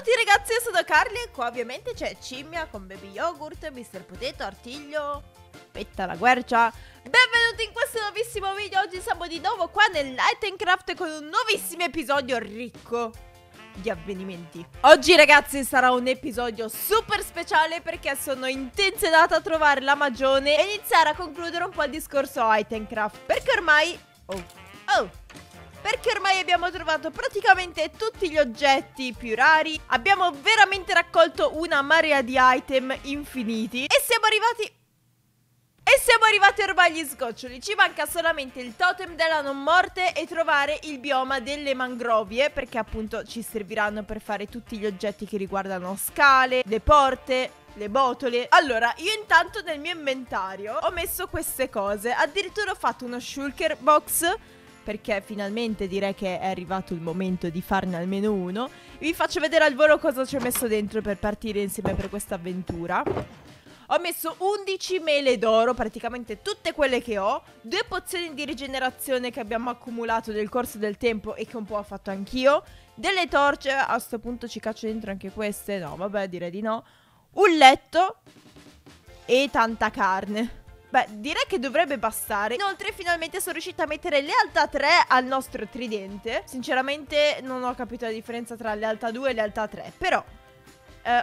a tutti ragazzi, io sono Carly e qua ovviamente c'è Cimmia con Baby Yogurt, Mr. Potato, Artiglio, Petta la Guercia. Benvenuti in questo nuovissimo video. Oggi siamo di nuovo qua nell'Itemcraft con un nuovissimo episodio ricco di avvenimenti. Oggi ragazzi sarà un episodio super speciale perché sono intenzionata a trovare la magione e iniziare a concludere un po' il discorso Itemcraft, perché ormai... Perché ormai abbiamo trovato praticamente tutti gli oggetti più rari. Abbiamo veramente raccolto una marea di item infiniti. E siamo arrivati ormai agli sgoccioli. Ci manca solamente il totem della non morte e trovare il bioma delle mangrovie, perché appunto ci serviranno per fare tutti gli oggetti che riguardano scale, le porte, le botole. Allora, io intanto nel mio inventario ho messo queste cose. Addirittura ho fatto uno shulker box, perché finalmente direi che è arrivato il momento di farne almeno uno. Vi faccio vedere al volo cosa ci ho messo dentro per partire insieme per questa avventura. Ho messo 11 mele d'oro, praticamente tutte quelle che ho, 2 pozioni di rigenerazione che abbiamo accumulato nel corso del tempo e che un po' ho fatto anch'io, delle torce, a sto punto ci caccio dentro anche queste, no vabbè direi di no, un letto e tanta carne. Beh, direi che dovrebbe bastare. Inoltre finalmente sono riuscita a mettere lealtà 3 al nostro tridente. Sinceramente non ho capito la differenza tra lealtà 2 e lealtà 3, però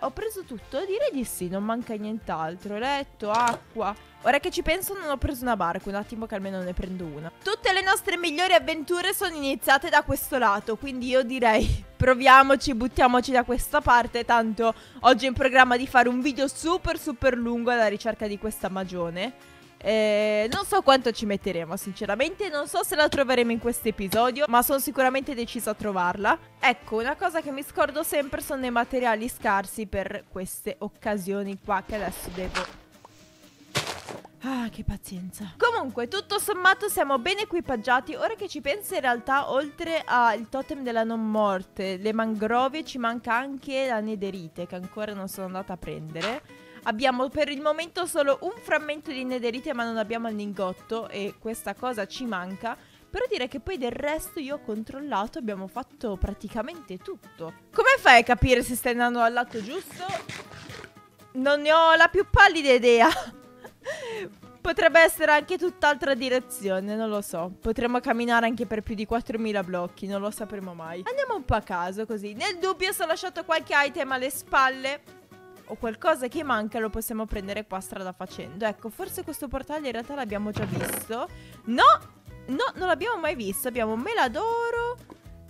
ho preso tutto, direi di sì, non manca nient'altro. Letto, acqua. Ora che ci penso non ho preso una barca, un attimo che almeno ne prendo una. Tutte le nostre migliori avventure sono iniziate da questo lato, quindi io direi proviamoci, buttiamoci da questa parte. Tanto oggi è in programma di fare un video super super lungo alla ricerca di questa magione. Non so quanto ci metteremo sinceramente, non so se la troveremo in questo episodio, ma sono sicuramente decisa a trovarla. Ecco, una cosa che mi scordo sempre sono i materiali scarsi per queste occasioni qua, che adesso devo... Ah, che pazienza. Comunque, tutto sommato siamo ben equipaggiati. Ora che ci penso, in realtà, oltre al totem della non morte, le mangrovie, ci manca anche la nederite, che ancora non sono andata a prendere. Abbiamo per il momento solo un frammento di nederite, ma non abbiamo il lingotto e questa cosa ci manca. Però direi che poi del resto io ho controllato, abbiamo fatto praticamente tutto. Come fai a capire se stai andando al lato giusto? Non ne ho la più pallida idea. Potrebbe essere anche tutt'altra direzione, non lo so. Potremmo camminare anche per più di 4000 blocchi, non lo sapremo mai. Andiamo un po' a caso così. Nel dubbio se ho lasciato qualche item alle spalle o qualcosa che manca lo possiamo prendere qua strada facendo. Ecco, forse questo portale in realtà l'abbiamo già visto. No, non l'abbiamo mai visto. Abbiamo mela d'oro,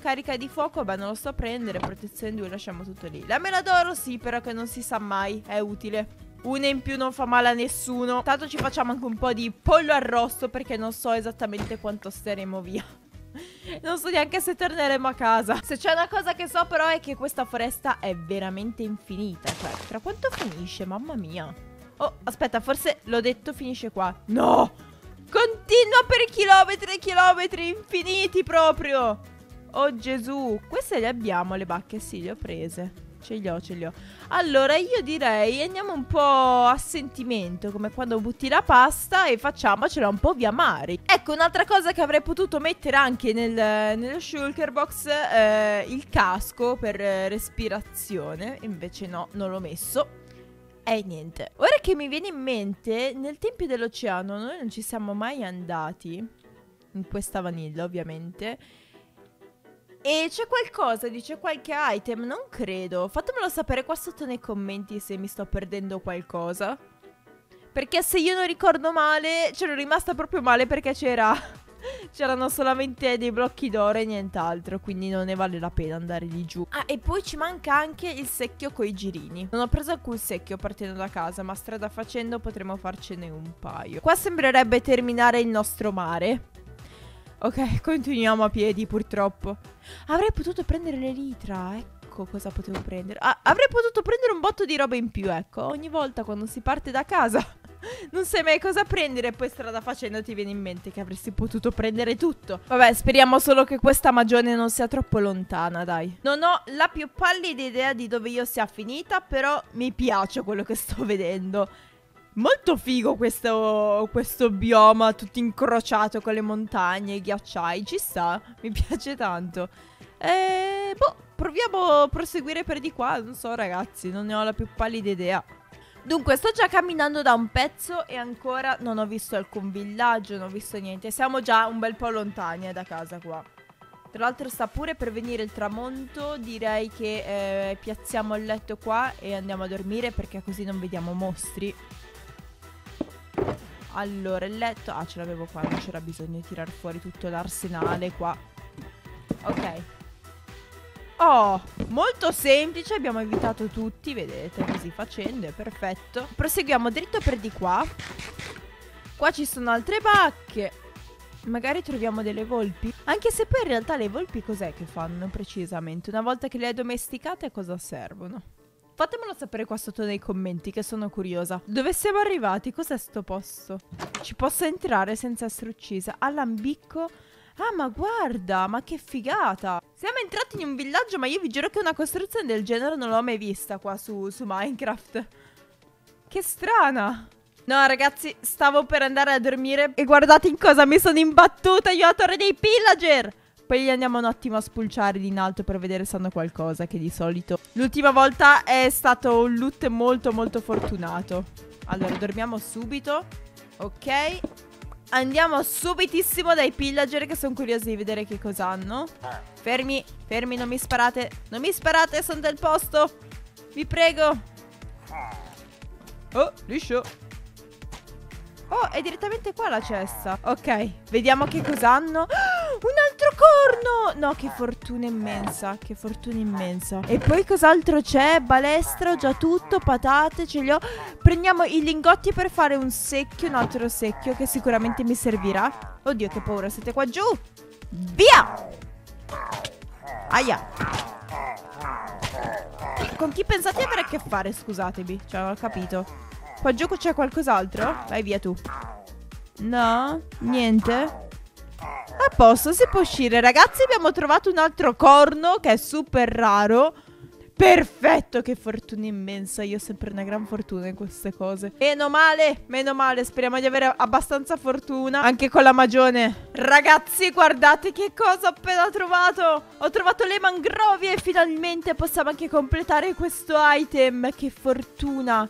carica di fuoco, beh non lo sto a prendere, protezione 2, lasciamo tutto lì. La mela d'oro sì, però che non si sa mai, è utile. Una in più non fa male a nessuno. Tanto ci facciamo anche un po' di pollo arrosto, perché non so esattamente quanto staremo via. Non so neanche se torneremo a casa. Se c'è una cosa che so però è che questa foresta è veramente infinita. Cioè, tra quanto finisce? Mamma mia. Oh, aspetta, forse l'ho detto, finisce qua. No! Continua per chilometri e chilometri infiniti proprio. Oh Gesù. Queste le abbiamo le bacche? Sì, le ho prese. Ce li ho. Allora io direi andiamo un po' a sentimento, come quando butti la pasta, e facciamocela un po' via mari. Ecco, un'altra cosa che avrei potuto mettere anche nello shulker box, il casco per respirazione. Invece no, non l'ho messo. E niente. Ora che mi viene in mente, nel Tempio dell'Oceano noi non ci siamo mai andati, in questa vanilla ovviamente. E c'è qualcosa, dice qualche item, non credo. Fatemelo sapere qua sotto nei commenti se mi sto perdendo qualcosa, perché se io non ricordo male, ce l'ho rimasta proprio male, perché c'erano solamente dei blocchi d'oro e nient'altro, quindi non ne vale la pena andare lì giù. Ah, e poi ci manca anche il secchio coi girini. Non ho preso alcun secchio partendo da casa, ma strada facendo potremo farcene un paio. Qua sembrerebbe terminare il nostro mare. Ok, continuiamo a piedi purtroppo. Avrei potuto prendere l'elitra, ecco cosa potevo prendere. Ah, avrei potuto prendere un botto di roba in più, ecco. Ogni volta quando si parte da casa non sai mai cosa prendere e poi strada facendo ti viene in mente che avresti potuto prendere tutto. Vabbè, speriamo solo che questa magione non sia troppo lontana, dai. Non ho la più pallida idea di dove io sia finita, però mi piace quello che sto vedendo. Molto figo questo bioma tutto incrociato con le montagne, i ghiacciai, ci sta, mi piace tanto. Boh, proviamo a proseguire per di qua. Non so ragazzi, non ne ho la più pallida idea. Dunque sto già camminando da un pezzo e ancora non ho visto alcun villaggio, non ho visto niente. Siamo già un bel po' lontani da casa qua. Tra l'altro sta pure per venire il tramonto. Direi che piazziamo il letto qua e andiamo a dormire, perché così non vediamo mostri. Allora il letto, ah ce l'avevo qua, non c'era bisogno di tirar fuori tutto l'arsenale qua. Ok. Oh, molto semplice, abbiamo evitato tutti, vedete, così facendo, è perfetto. Proseguiamo dritto per di qua. Qua ci sono altre bacche. Magari troviamo delle volpi. Anche se poi in realtà le volpi cos'è che fanno precisamente? Una volta che le hai domesticate a cosa servono? Fatemelo sapere qua sotto nei commenti che sono curiosa. Dove siamo arrivati? Cos'è sto posto? Ci posso entrare senza essere uccisa? All'ambicco. Ah ma guarda, ma che figata. Siamo entrati in un villaggio, ma io vi giuro che una costruzione del genere non l'ho mai vista qua su Minecraft. Che strana. No ragazzi, stavo per andare a dormire e guardate in cosa mi sono imbattuta io, a torre dei pillager. Poi gli andiamo un attimo a spulciare di in alto per vedere se hanno qualcosa, che di solito l'ultima volta è stato un loot molto molto fortunato. Allora dormiamo subito. Ok, andiamo subitissimo dai pillager che sono curiosi di vedere che cosa hanno. Fermi, fermi, non mi sparate. Non mi sparate, sono del posto, vi prego. Oh, liscio. Oh, è direttamente qua la cesta. Ok, vediamo che cos'hanno. Oh, un altro corno! No, che fortuna immensa, che fortuna immensa. E poi cos'altro c'è? Balestra, ho già tutto, patate, ce li ho. Prendiamo i lingotti per fare un secchio, un altro secchio che sicuramente mi servirà. Oddio, che paura, siete qua giù! Via! Aia! Con chi pensate di avere a che fare, scusatemi? Cioè, non ho capito. Qua giù c'è qualcos'altro? Vai via tu. No, niente. A posto, si può uscire. Ragazzi, abbiamo trovato un altro corno che è super raro. Perfetto, che fortuna immensa. Io ho sempre una gran fortuna in queste cose. Meno male, meno male. Speriamo di avere abbastanza fortuna anche con la magione. Ragazzi, guardate che cosa ho appena trovato. Ho trovato le mangrovie e finalmente possiamo anche completare questo item. Che fortuna.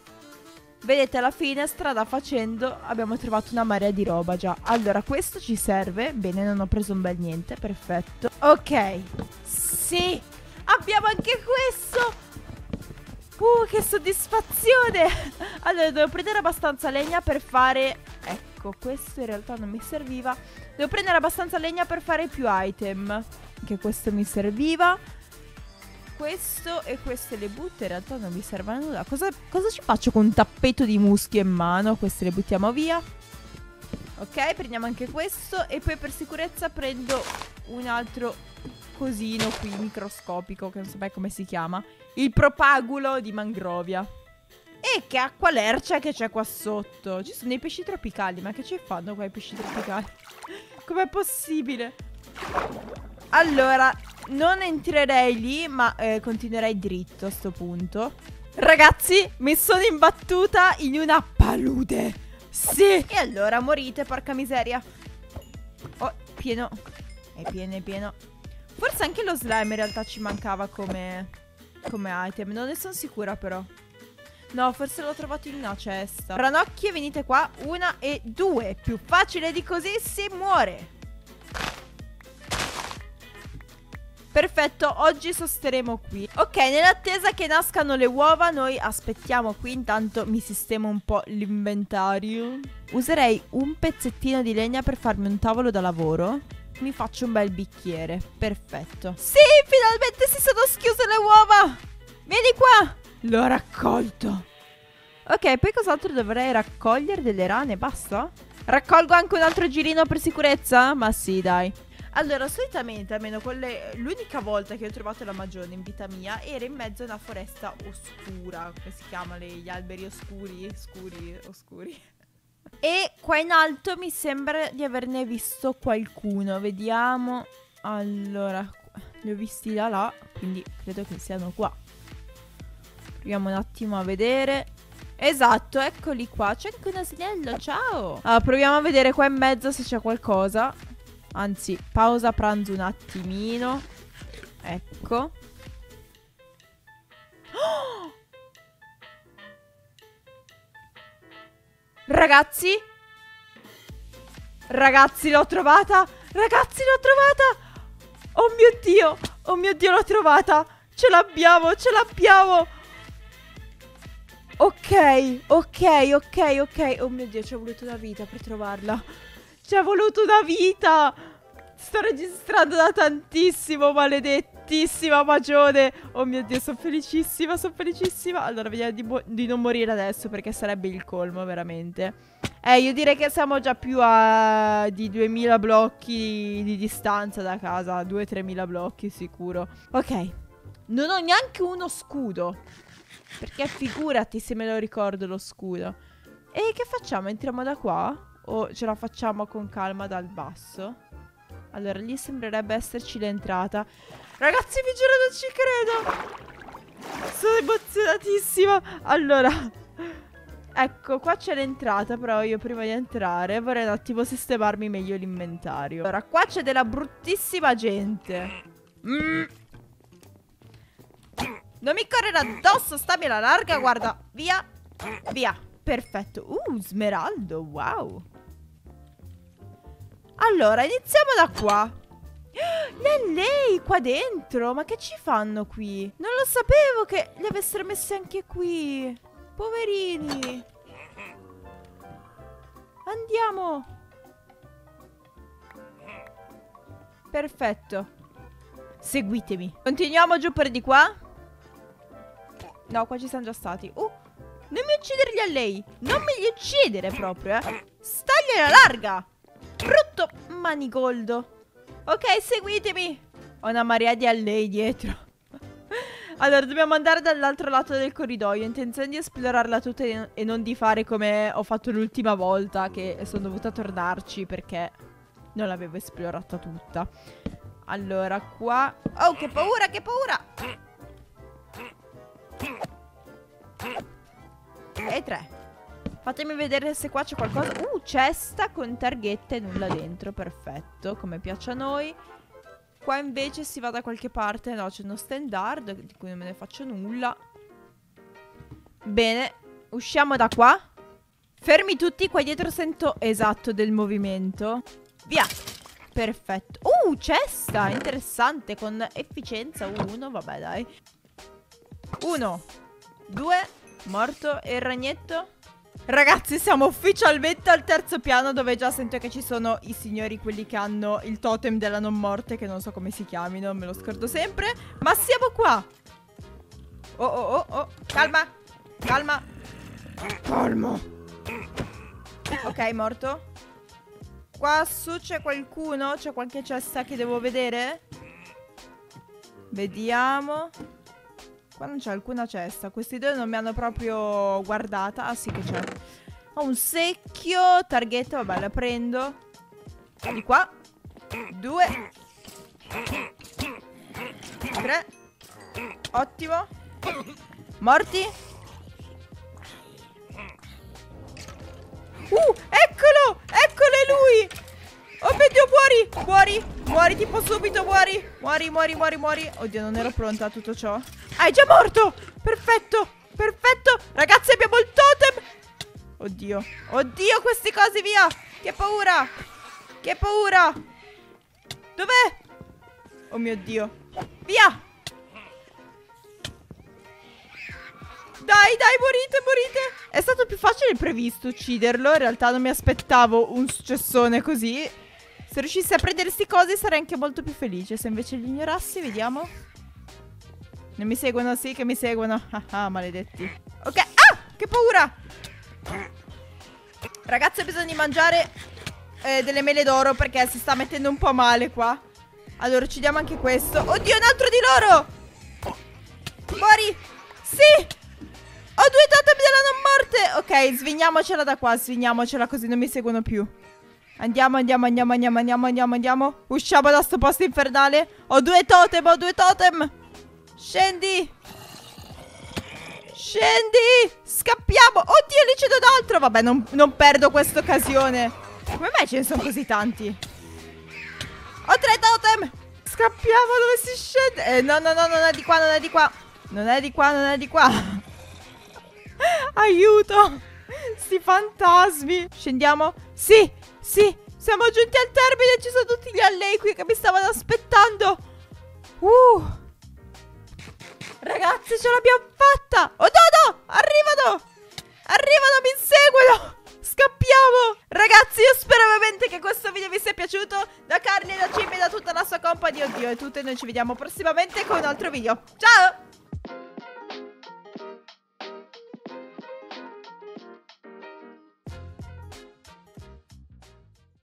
Vedete, alla fine, strada facendo, abbiamo trovato una marea di roba già. Allora, questo ci serve. Bene, non ho preso un bel niente, perfetto. Ok, sì, abbiamo anche questo. Che soddisfazione. Allora, devo prendere abbastanza legna per fare... Ecco, questo in realtà non mi serviva. Devo prendere abbastanza legna per fare più item. Anche questo mi serviva. Questo e queste le butto in realtà non mi servono a nulla. Cosa ci faccio con un tappeto di muschi in mano? Queste le buttiamo via. Ok, prendiamo anche questo. E poi per sicurezza prendo un altro cosino qui microscopico, che non so mai come si chiama. Il propagulo di mangrovia. E che acqua lercia che c'è qua sotto. Ci sono dei pesci tropicali. Ma che ci fanno qua i pesci tropicali? Com'è possibile? Allora, non entrerei lì, ma continuerei dritto a sto punto. Ragazzi, mi sono imbattuta in una palude. Sì. E allora morite, porca miseria. Oh, pieno. È pieno, è pieno. Forse anche lo slime in realtà ci mancava come item. Non ne sono sicura però. No, forse l'ho trovato in una cesta. Ranocchie, venite qua. 1 e 2. Più facile di così si muore. Perfetto, oggi sosteremo qui. Ok, nell'attesa che nascano le uova, noi aspettiamo qui. Intanto mi sistemo un po' l'inventario. Userei un pezzettino di legna per farmi un tavolo da lavoro. Mi faccio un bel bicchiere, perfetto. Sì, finalmente si sono schiuse le uova. Vieni qua. L'ho raccolto. Ok, poi cos'altro dovrei raccogliere? Delle rane, basta? Raccolgo anche un altro girino per sicurezza? Ma sì, dai. Allora, solitamente, almeno l'unica volta che ho trovato la magione in vita mia era in mezzo a una foresta oscura. Come si chiamano gli alberi oscuri? Scuri, oscuri. E qua in alto mi sembra di averne visto qualcuno. Vediamo. Allora, li ho visti da là, quindi credo che siano qua. Proviamo un attimo a vedere. Esatto, eccoli qua. C'è anche un asinello, ciao! Allora, proviamo a vedere qua in mezzo se c'è qualcosa. Anzi, pausa pranzo un attimino. Ecco. Ragazzi, l'ho trovata. Oh mio Dio, l'ho trovata. Ce l'abbiamo, Ok. Oh mio Dio, ci è voluto una vita per trovarla. Ci è voluto una vita. Sto registrando da tantissimo, maledettissima magione. Oh mio Dio, sono felicissima, Allora, vediamo di non morire adesso, perché sarebbe il colmo, veramente. Io direi che siamo già più a... di 2000 blocchi di distanza da casa. 2-3000 blocchi, sicuro. Ok. Non ho neanche uno scudo, perché figurati se me lo ricordo lo scudo. E che facciamo? Entriamo da qua? O ce la facciamo con calma dal basso? Allora lì sembrerebbe esserci l'entrata. Ragazzi, vi giuro, non ci credo. Sono emozionatissima. Allora, ecco qua c'è l'entrata. Però io prima di entrare vorrei un attimo sistemarmi meglio l'inventario. Allora qua c'è della bruttissima gente. Non mi correre addosso, stammi alla larga, guarda. Via, via. Perfetto. Smeraldo, wow. Allora, iniziamo da qua. Lei, qua dentro. Ma che ci fanno qui? Non lo sapevo che li avessero messi anche qui. Poverini. Andiamo. Perfetto. Seguitemi. Continuiamo giù per di qua. No, qua ci siamo già stati. Non mi ucciderli a lei. Non me li uccidere proprio, eh. Stagli alla larga, brutto manigoldo. Ok, seguitemi. Ho una marea di a lei dietro. Allora, dobbiamo andare dall'altro lato del corridoio. Ho intenzione di esplorarla tutta e non di fare come ho fatto l'ultima volta, che sono dovuta tornarci perché non l'avevo esplorata tutta. Allora, qua... Oh, che paura, E 3. Fatemi vedere se qua c'è qualcosa. Cesta con targhetta e nulla dentro. Perfetto, come piace a noi. Qua invece si va da qualche parte. No, c'è uno standard di cui non me ne faccio nulla. Bene, usciamo da qua. Fermi tutti, qua dietro sento esatto del movimento. Via. Perfetto. Cesta, interessante. Con efficienza 1, vabbè dai. 1, 2, morto. E il ragnetto? Ragazzi, siamo ufficialmente al terzo piano, dove già sento che ci sono i signori, quelli che hanno il totem della non morte, che non so come si chiamino, me lo scordo sempre. Ma siamo qua. Oh, calma, calma. Calmo. Ok, morto. Qua su c'è qualcuno? C'è qualche cesta che devo vedere? Vediamo. Qua non c'è alcuna cesta. Questi due non mi hanno proprio guardata. Ah sì che c'è. Ho un secchio. Targhetta, vabbè, la prendo. Di qua. 2 3. Ottimo. Morti. Eccolo. Eccolo, è lui. Oh mio Dio, muori. Muori tipo subito. Muori. Oddio, non ero pronta a tutto ciò. Ah, è già morto! Perfetto! Ragazzi, abbiamo il totem! Oddio! Queste cose, via! Che paura! Dov'è? Oh mio Dio! Via! Dai, morite, È stato più facile del previsto ucciderlo. In realtà non mi aspettavo un successone così. Se riuscissi a prendere queste cose sarei anche molto più felice. Se invece li ignorassi, vediamo... Non mi seguono, sì che mi seguono. Ah, maledetti. Ok, ah, che paura. Ragazzi, bisogna mangiare delle mele d'oro, perché si sta mettendo un po' male qua. Allora, uccidiamo anche questo. Oddio, un altro di loro. Muori. Sì. Ho 2 totem della non morte. Ok, svigniamocela da qua. Così non mi seguono più. Andiamo. Usciamo da sto posto infernale. Ho 2 totem, Scendi. Scappiamo. Oddio, lì c'è un altro. Vabbè, non perdo questa occasione. Come mai ce ne sono così tanti? Ho 3 totem. Scappiamo. Dove si scende? No, non è di qua. Non è di qua. Aiuto. Sti fantasmi. Scendiamo. Sì, sì, siamo giunti al termine. Ci sono tutti gli allequi che mi stavano aspettando. Ragazzi, ce l'abbiamo fatta. Oh no, no, arrivano. Arrivano, mi inseguono. Scappiamo. Ragazzi, io spero veramente che questo video vi sia piaciuto. Da Carly, da Cimmia e da tutta la sua compagnia. Oddio, è tutto e noi ci vediamo prossimamente con un altro video. Ciao.